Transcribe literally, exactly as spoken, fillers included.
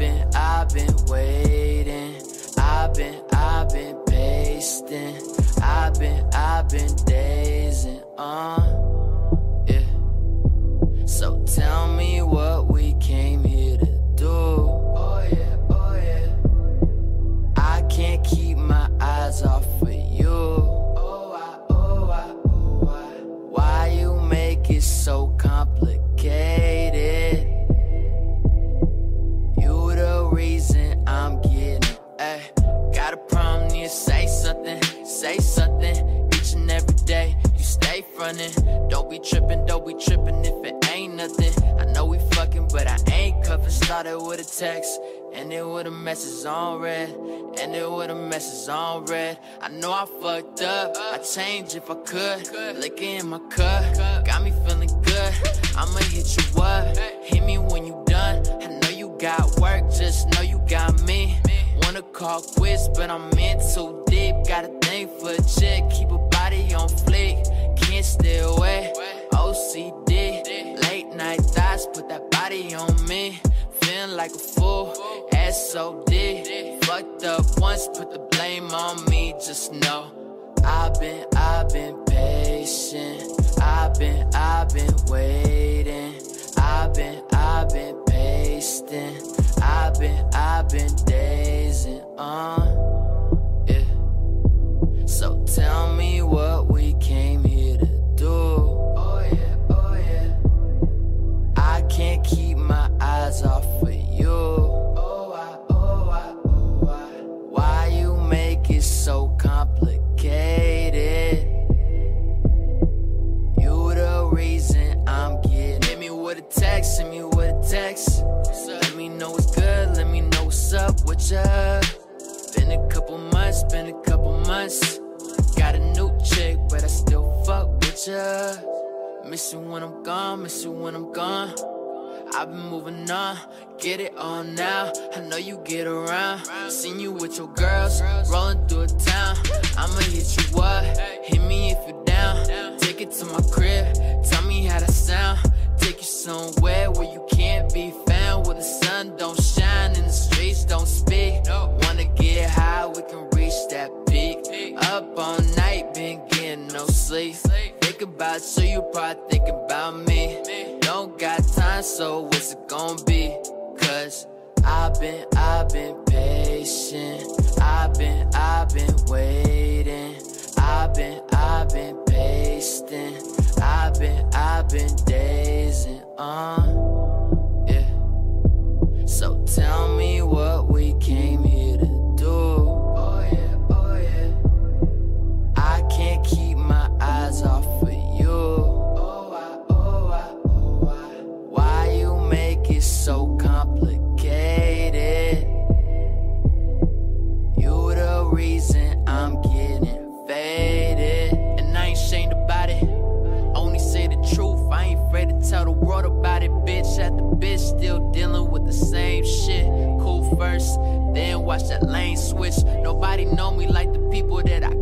I've been, I've been waiting. I've been, I've been pasting. I've been, I've been dazing on. Yeah. So tell me what we came here to do. Oh yeah, oh yeah. I can't keep my eyes off of you. Oh I, oh I, oh I. Why you make it so complicated? You the reason I'm getting. Ay, got a problem, need to say something, say something. Each and every day, you stay frontin'. Don't be trippin', don't be trippin' if it ain't nothing. I know we fuckin', but I ain't cuffin'. Started with a text, ended with a message on red. Ended with a message on red. I know I fucked up, I'd change if I could. Lick it in my cup, got me feelin' good. I'ma hit you up, hit me when you done. I know you got work, just know you got me. Wanna call quits, but I'm in too deep. Got a thing for a chick, keep a body on fleek. Can't stay away, O C D. Late night thoughts, put that body on me. Feeling like a fool, S O D. Fucked up once, put the blame on me, just know. I've been, I've been patient. I've been, I've been waiting. I've been, I've been pasting. I've been, I've been dazing on, yeah. So tell me what we came here to do. Oh yeah, oh yeah. I can't keep my eyes off of you. Oh I, oh I, oh I. Why you make it so complicated? You the reason I'm getting. Hit me with a text, hit me with a text. Let me know what's good, let me know what's up with ya. Been a couple months, been a couple months. Got a new chick, but I still fuck with ya. Miss you when I'm gone, miss you when I'm gone. I've been moving on, get it on now. I know you get around, seen you with your girls, rolling through a town. I'ma hit you up, hit me if you're down. Take it to my crib, tell me how that sound. Take you somewhere where you can't be found, where the sun don't shine and the streets don't speak. Wanna get high, we can reach that peak. Up all night, been getting no sleep. Think about you, you probably think about me. Don't got time, so what's it gonna be? Cause I've been, I've been patient. I've been, I've been waiting. I've been, I've been pasting. I've been, I've been dazing on, yeah. So tell me what we came here to do. Oh yeah, oh yeah. I can't keep my eyes off of you. It's so complicated. You the reason I'm getting faded. And I ain't ashamed about it. Only say the truth, I ain't afraid to tell the world about it. Bitch after bitch, still dealing with the same shit. Cool first, then watch that lane switch. Nobody know me like the people that I